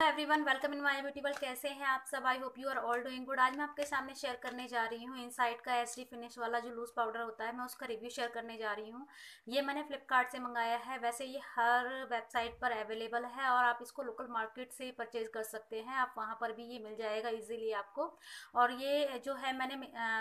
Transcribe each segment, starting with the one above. Hello everyone, welcome in Maya beauty world. कैसे हैं आप सब? I hope you are all doing good. आज मैं आपके सामने शेयर करने जा रही हूँ इनसाइट का एचडी फिनिश वाला जो लूज पाउडर होता है, मैं उसका रिव्यू शेयर करने जा रही हूँ। ये मैंने फ्लिपकार्ट से मंगाया है। वैसे ये हर वेबसाइट पर अवेलेबल है और आप इसको लोकल मार्केट से परचेज कर सकते हैं, आप वहाँ पर भी ये मिल जाएगा ईजिली आपको। और ये जो है मैंने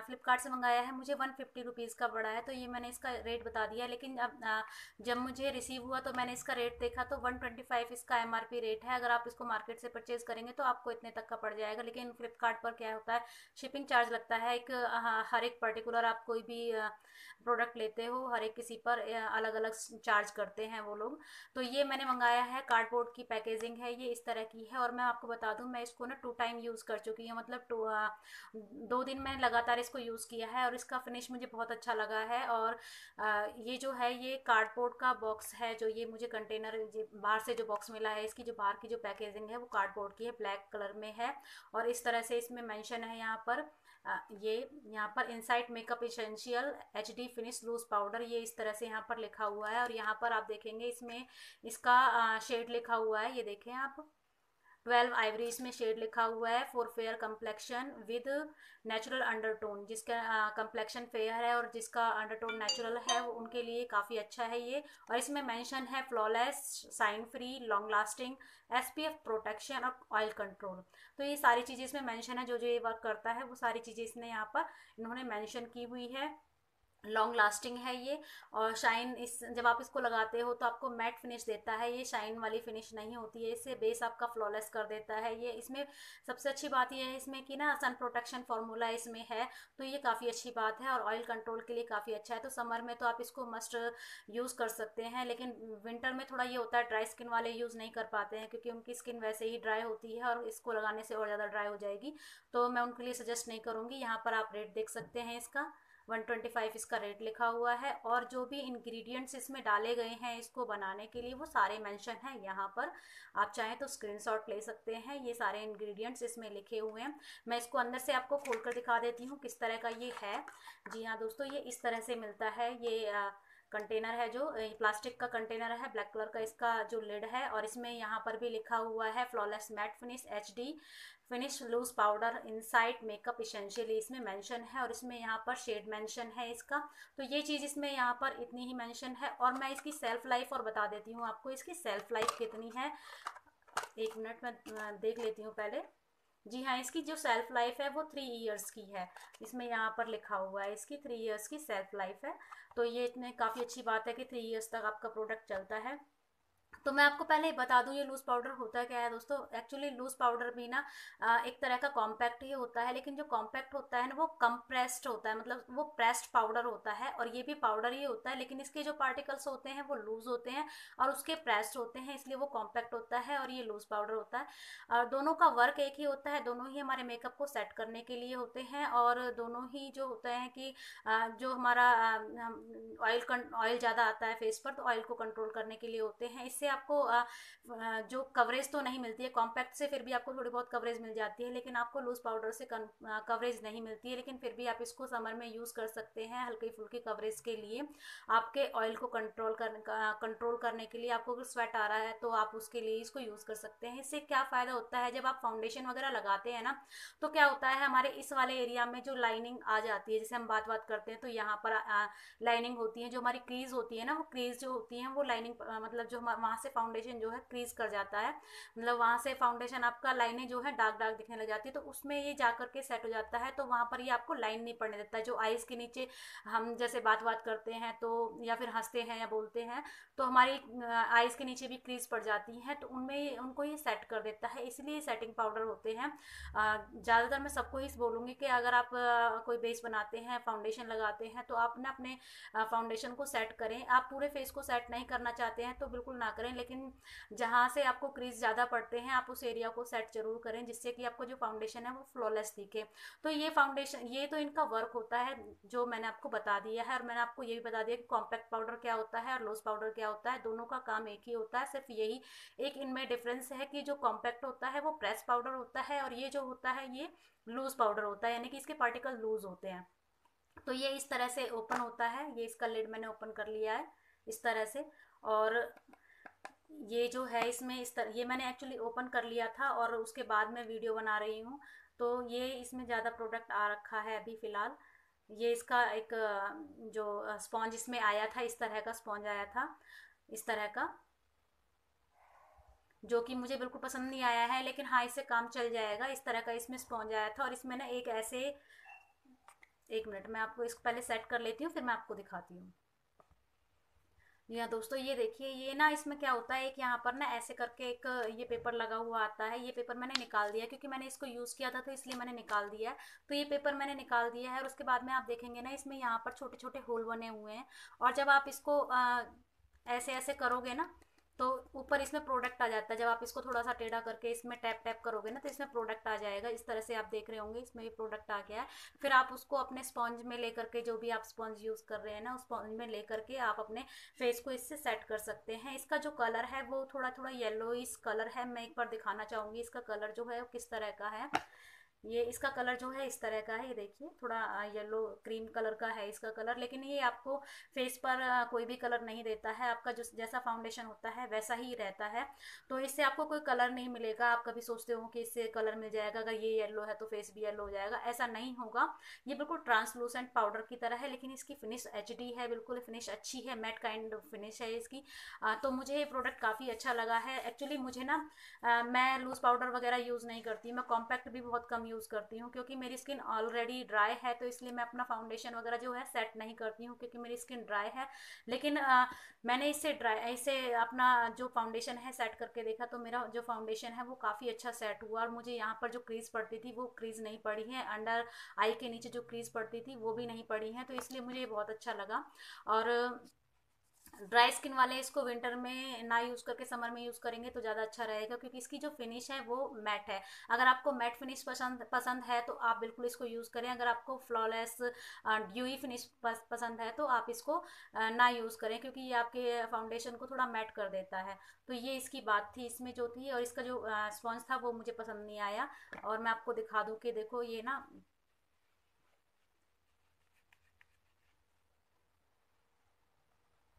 फ्लिपकार्ट से मंगाया है, मुझे 150 रुपीज़ का पड़ा है, तो ये मैंने इसका रेट बता दिया। लेकिन अब जब मुझे रिसीव हुआ तो मैंने इसका रेट देखा तो 125 इसका MRP रेट है। अगर आप इसको मार्केट से परचेज करेंगे तो आपको इतने तक का पड़ जाएगा। लेकिन फ्लिपकार्ट पर क्या होता है, शिपिंग चार्ज लगता है। एक हर एक पर्टिकुलर आप कोई भी प्रोडक्ट लेते हो, हर एक किसी पर अलग अलग चार्ज करते हैं वो लोग। तो ये मैंने मंगाया है, कार्डबोर्ड की पैकेजिंग है, ये इस तरह की है। और मैं आपको बता दूं, मैं इसको ना 2 टाइम यूज़ कर चुकी हूँ, मतलब 2 दिन मैंने लगातार इसको यूज़ किया है और इसका फिनिश मुझे बहुत अच्छा लगा है। और ये जो है ये कार्डबोर्ड का बॉक्स है, जो ये मुझे कंटेनर बाहर से जो बॉक्स मिला है, इसकी जो बाहर की जो पैकेजिंग है वो कार्डबोर्ड की है, ब्लैक कलर में है। और इस तरह से इसमें मेंशन है यहाँ पर, ये यहाँ पर insight makeup essential HD finish loose powder, ये इस तरह से यहाँ पर लिखा हुआ है। और यहाँ पर आप देखेंगे इसमें इसका शेड लिखा हुआ है, ये देखें आप 12 आइवरी में शेड लिखा हुआ है। For fair complexion with natural undertone, जिसका कम्प्लेक्शन फेयर है और जिसका अंडरटोन नेचुरल है वो उनके लिए काफ़ी अच्छा है ये। और इसमें मेंशन है flawless, shine free, long lasting, SPF protection और ऑयल कंट्रोल। तो ये सारी चीज़ें इसमें मेंशन है, जो जो ये वर्क करता है वो सारी चीज़ें इसने यहाँ पर इन्होंने मेंशन की हुई है। लॉन्ग लास्टिंग है ये और शाइन, इस जब आप इसको लगाते हो तो आपको मैट फिनिश देता है, ये शाइन वाली फिनिश नहीं होती है। इससे बेस आपका फ्लॉलेस कर देता है ये। इसमें सबसे अच्छी बात ये है इसमें कि ना सन प्रोटेक्शन फार्मूला इसमें है, तो ये काफ़ी अच्छी बात है। और ऑयल कंट्रोल के लिए काफ़ी अच्छा है। तो समर में तो आप इसको मस्ट यूज़ कर सकते हैं, लेकिन विंटर में थोड़ा ये होता है ड्राई स्किन वाले यूज़ नहीं कर पाते हैं, क्योंकि उनकी स्किन वैसे ही ड्राई होती है और इसको लगाने से और ज़्यादा ड्राई हो जाएगी, तो मैं उनके लिए सजेस्ट नहीं करूँगी। यहाँ पर आप रेट देख सकते हैं, इसका 125 इसका रेट लिखा हुआ है। और जो भी इंग्रेडिएंट्स इसमें डाले गए हैं इसको बनाने के लिए वो सारे मेंशन हैं यहाँ पर, आप चाहें तो स्क्रीनशॉट ले सकते हैं। ये सारे इंग्रेडिएंट्स इसमें लिखे हुए हैं। मैं इसको अंदर से आपको खोल कर दिखा देती हूँ किस तरह का ये है। जी हाँ दोस्तों, ये इस तरह से मिलता है। ये कंटेनर है, जो प्लास्टिक का कंटेनर है, ब्लैक कलर का इसका जो लिड है। और इसमें यहाँ पर भी लिखा हुआ है flawless matte finish HD finish loose powder insight makeup essentially, इसमें मेंशन है। और इसमें यहाँ पर शेड मेंशन है इसका, तो ये चीज़ इसमें यहाँ पर इतनी ही मेंशन है। और मैं इसकी सेल्फ लाइफ और बता देती हूँ आपको, इसकी सेल्फ लाइफ कितनी है, 1 मिनट में देख लेती हूँ पहले। जी हाँ, इसकी जो सेल्फ लाइफ है वो 3 ईयर्स की है, इसमें यहाँ पर लिखा हुआ है इसकी 3 ईयर्स की सेल्फ लाइफ है। तो ये इतने काफ़ी अच्छी बात है कि 3 ईयर्स तक आपका प्रोडक्ट चलता है। तो मैं आपको पहले बता दूं ये लूज़ पाउडर होता क्या है दोस्तों। एक्चुअली लूज़ पाउडर भी ना एक तरह का कॉम्पैक्ट ही होता है, लेकिन जो कॉम्पैक्ट होता है ना वो कंप्रेस्ड होता है, मतलब वो प्रेस्ड पाउडर होता है। और ये भी पाउडर ही होता है, लेकिन इसके जो पार्टिकल्स होते हैं वो लूज़ होते हैं और उसके प्रेस्ड होते हैं, इसलिए वो कॉम्पैक्ट होता है और ये लूज़ पाउडर होता है। और दोनों का वर्क एक ही होता है, दोनों ही हमारे मेकअप को सेट करने के लिए होते हैं। और दोनों ही जो होते हैं कि जो हमारा ऑयल ज़्यादा आता है फेस पर, तो ऑयल को कंट्रोल करने के लिए होते हैं। इससे आपको जो कवरेज तो नहीं मिलती है, कॉम्पैक्ट से फिर भी आपको थोड़ी बहुत कवरेज मिल जाती है, लेकिन आपको लूज पाउडर से कवरेज नहीं मिलती है। लेकिन फिर भी आप इसको समर में यूज़ कर सकते हैं हल्की फुल्की कवरेज के लिए, आपके ऑयल को कंट्रोल करने के लिए। आपको अगर स्वेट आ रहा है तो आप उसके लिए इसको यूज़ कर सकते हैं। इससे क्या फ़ायदा होता है, जब आप फाउंडेशन वगैरह लगाते हैं ना, तो क्या होता है हमारे इस वाले एरिया में जो लाइनिंग आ जाती है, जैसे हम बात करते हैं तो यहाँ पर लाइनिंग होती है, जो हमारी क्रीज होती है ना, वो क्रीज जो होती है वो लाइनिंग, मतलब जो वहाँ से फाउंडेशन जो है क्रीज कर जाता है, मतलब वहाँ से फाउंडेशन आपका लाइनें जो है डार्क डार्क दिखने लग जाती है, तो उसमें ये जाकर के सेट हो जाता है। तो वहाँ पर ये आपको लाइन नहीं पड़ने देता है। जो आईज के नीचे हम जैसे बात करते हैं तो, या फिर हंसते हैं या बोलते हैं, तो हमारी आईज के नीचे भी क्रीज पड़ जाती हैं, तो उनमें उनको ये सेट कर देता है, इसलिए सेटिंग पाउडर होते हैं। ज़्यादातर मैं सबको ही बोलूँगी कि अगर आप कोई बेस बनाते हैं, फाउंडेशन लगाते हैं, तो आप ना अपने फाउंडेशन को सेट करें। आप पूरे फेस को सेट नहीं करना चाहते हैं तो बिल्कुल ना करें, लेकिन जहाँ से आपको क्रीज ज़्यादा पड़ते हैं आप उस एरिया को सेट जरूर करें, जिससे कि आपको जो फाउंडेशन है वो फ्लॉलेस दिखे। तो ये फाउंडेशन, ये तो इनका वर्क होता है जो मैंने आपको बता दिया है। और मैंने आपको ये भी बता दिया कि कॉम्पैक्ट पाउडर क्या होता है और लूज पाउडर क्या होता है, दोनों का काम एक ही होता है। सिर्फ यही एक इनमें डिफरेंस है कि जो कॉम्पैक्ट होता है वो प्रेस पाउडर होता है और ये जो होता है ये लूज पाउडर होता है, यानी कि इसके पार्टिकल लूज होते हैं। तो ये इस तरह से ओपन होता है, ये इसका लिड मैंने ओपन कर लिया है इस तरह से। और ये जो है इसमें इस तरह, ये मैंने एक्चुअली ओपन कर लिया था और उसके बाद मैं वीडियो बना रही हूँ, तो ये इसमें ज़्यादा प्रोडक्ट आ रखा है अभी फ़िलहाल। ये इसका एक जो स्पॉन्ज इसमें आया था, इस तरह का स्पॉन्ज आया था, इस तरह का, जो कि मुझे बिल्कुल पसंद नहीं आया है, लेकिन हाँ इससे काम चल जाएगा। इस तरह का इसमें स्पॉन्ज आया था और इसमें ना एक ऐसे, एक मिनट मैं आपको इसको पहले सेट कर लेती हूँ फिर मैं आपको दिखाती हूँ। जी हाँ दोस्तों, ये देखिए, ये ना इसमें क्या होता है, एक यहाँ पर ना ऐसे करके एक ये पेपर लगा हुआ आता है। ये पेपर मैंने निकाल दिया क्योंकि मैंने इसको यूज़ किया था, तो इसलिए मैंने निकाल दिया है। तो ये पेपर मैंने निकाल दिया है और उसके बाद में आप देखेंगे ना इसमें यहाँ पर छोटे छोटे होल बने हुए हैं, और जब आप इसको ऐसे ऐसे करोगे ना तो ऊपर इसमें प्रोडक्ट आ जाता है। जब आप इसको थोड़ा सा टेढ़ा करके इसमें टैप टैप करोगे ना तो इसमें प्रोडक्ट आ जाएगा। इस तरह से आप देख रहे होंगे इसमें भी प्रोडक्ट आ गया है। फिर आप उसको अपने स्पॉन्ज में ले करके, जो भी आप स्पॉन्ज यूज़ कर रहे हैं ना उस स्पॉन्ज में ले करके आप अपने फेस को इससे सेट कर सकते हैं। इसका जो कलर है वो थोड़ा थोड़ा येलोइश कलर है। मैं एक बार दिखाना चाहूँगी इसका कलर जो है वो किस तरह का है। ये इसका कलर जो है इस तरह का है, ये देखिए, थोड़ा येलो क्रीम कलर का है इसका कलर, लेकिन ये आपको फेस पर कोई भी कलर नहीं देता है। आपका जो जैसा फाउंडेशन होता है वैसा ही रहता है, तो इससे आपको कोई कलर नहीं मिलेगा। आप कभी सोचते हो कि इससे कलर मिल जाएगा, अगर ये येलो है तो फेस भी येलो हो जाएगा, ऐसा नहीं होगा। ये बिल्कुल ट्रांसलूसेंट पाउडर की तरह है, लेकिन इसकी फिनिश HD है, बिल्कुल फिनिश अच्छी है, मैट काइंड फिनिश है इसकी। तो मुझे ये प्रोडक्ट काफ़ी अच्छा लगा है। एक्चुअली मुझे ना, मैं लूज़ पाउडर वगैरह यूज़ नहीं करती, मैं कॉम्पैक्ट भी बहुत कम यूज़ करती हूँ, क्योंकि मेरी स्किन ऑलरेडी ड्राई है, तो इसलिए मैं अपना फाउंडेशन वगैरह जो है सेट नहीं करती हूँ क्योंकि मेरी स्किन ड्राई है। लेकिन मैंने इससे अपना जो फाउंडेशन है सेट करके देखा, तो मेरा जो फाउंडेशन है वो काफ़ी अच्छा सेट हुआ, और मुझे यहाँ पर जो क्रीज़ पड़ती थी वो क्रीज़ नहीं पड़ी है, अंडर आई के नीचे जो क्रीज़ पड़ती थी वो भी नहीं पड़ी है, तो इसलिए मुझे बहुत अच्छा लगा। और ड्राई स्किन वाले इसको विंटर में ना यूज़ करके समर में यूज़ करेंगे तो ज़्यादा अच्छा रहेगा, क्योंकि इसकी जो फिनिश है वो मैट है। अगर आपको मैट फिनिश पसंद है तो आप बिल्कुल इसको यूज़ करें। अगर आपको फ्लॉलेस ड्यूई फिनिश पसंद है तो आप इसको ना यूज़ करें, क्योंकि ये आपके फाउंडेशन को थोड़ा मैट कर देता है। तो ये इसकी बात थी इसमें जो थी, और इसका जो स्पॉन्ज था वो मुझे पसंद नहीं आया। और मैं आपको दिखा दूँ कि देखो ये ना,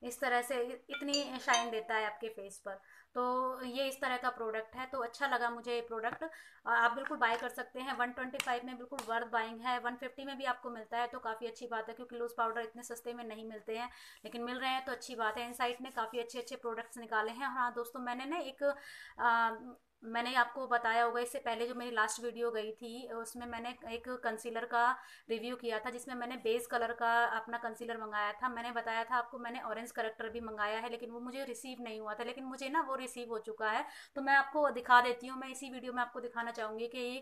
इस तरह से इतनी शाइन देता है आपके फेस पर। तो ये इस तरह का प्रोडक्ट है, तो अच्छा लगा मुझे ये प्रोडक्ट। आप बिल्कुल बाय कर सकते हैं, 125 में बिल्कुल वर्थ बाइंग है, 150 में भी आपको मिलता है, तो काफ़ी अच्छी बात है, क्योंकि लूज़ पाउडर इतने सस्ते में नहीं मिलते हैं, लेकिन मिल रहे हैं तो अच्छी बात है। इनसाइट ने काफ़ी अच्छे अच्छे प्रोडक्ट्स निकाले हैं। हाँ दोस्तों, मैंने ना एक मैंने आपको बताया होगा, इससे पहले जो मेरी लास्ट वीडियो गई थी उसमें मैंने एक कंसीलर का रिव्यू किया था, जिसमें मैंने बेस कलर का अपना कंसीलर मंगाया था। मैंने बताया था आपको, मैंने ऑरेंज करेक्टर भी मंगाया है, लेकिन वो मुझे रिसीव नहीं हुआ था, लेकिन मुझे ना वो रिसीव हो चुका है, तो मैं आपको दिखा देती हूँ। मैं इसी वीडियो में आपको दिखाना चाहूँगी कि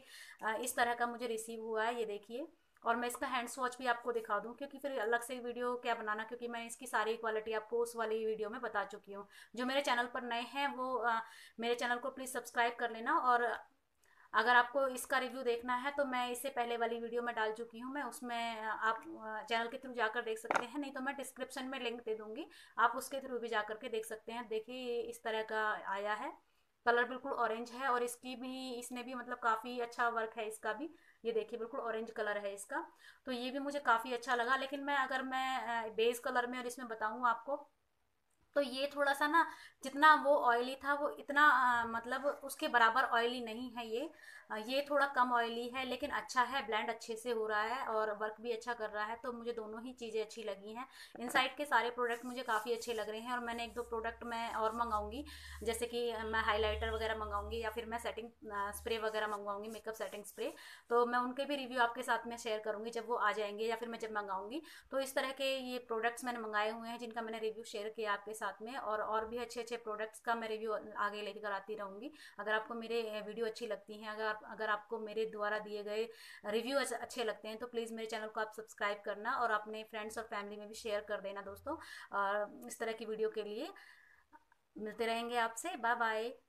इस तरह का मुझे रिसीव हुआ है, ये देखिए। और मैं इसका हैंड स्वॉच भी आपको दिखा दूं, क्योंकि फिर अलग से वीडियो क्या बनाना, क्योंकि मैं इसकी सारी क्वालिटी आपको उस वाली वीडियो में बता चुकी हूँ। जो मेरे चैनल पर नए हैं वो मेरे चैनल को प्लीज़ सब्सक्राइब कर लेना, और अगर आपको इसका रिव्यू देखना है तो मैं इससे पहले वाली वीडियो में डाल चुकी हूँ, मैं उसमें आप चैनल के थ्रू जाकर देख सकते हैं, नहीं तो मैं डिस्क्रिप्शन में लिंक दे दूँगी, आप उसके थ्रू भी जा करके देख सकते हैं। देखिए इस तरह का आया है, कलर बिल्कुल ऑरेंज है, और इसकी भी, इसने भी मतलब काफ़ी अच्छा वर्क है इसका भी, ये देखिए बिल्कुल ऑरेंज कलर है इसका। तो ये भी मुझे काफ़ी अच्छा लगा, लेकिन मैं अगर मैं बेस कलर में और इसमें बताऊँ आपको, तो ये थोड़ा सा ना, जितना वो ऑयली था वो इतना मतलब उसके बराबर ऑयली नहीं है, ये थोड़ा कम ऑयली है, लेकिन अच्छा है, ब्लेंड अच्छे से हो रहा है और वर्क भी अच्छा कर रहा है। तो मुझे दोनों ही चीज़ें अच्छी लगी हैं। इनसाइट के सारे प्रोडक्ट मुझे काफ़ी अच्छे लग रहे हैं, और मैंने 1-2 प्रोडक्ट मैं और मंगाऊंगी, जैसे कि मैं हाईलाइटर वगैरह मंगाऊंगी, या फिर मैं सेटिंग स्प्रे वगैरह मंगवाऊंगी, मेकअप सेटिंग स्प्रे, तो मैं उनके भी रिव्यू आपके साथ में शेयर करूँगी जब वो आ जाएंगे, या फिर मैं जब मंगाऊँगी। तो इस तरह के ये प्रोडक्ट्स मैंने मंगाए हुए हैं, जिनका मैंने रिव्यू शेयर किया आपके साथ में, और भी अच्छे अच्छे प्रोडक्ट्स का मैं रिव्यू आगे लेकर आती रहूँगी। अगर आपको मेरे वीडियो अच्छी लगती हैं, अगर आपको मेरे द्वारा दिए गए रिव्यू अच्छे लगते हैं, तो प्लीज़ मेरे चैनल को आप सब्सक्राइब करना, और अपने फ्रेंड्स और फैमिली में भी शेयर कर देना दोस्तों। और इस तरह की वीडियो के लिए मिलते रहेंगे आपसे, बाय बाय।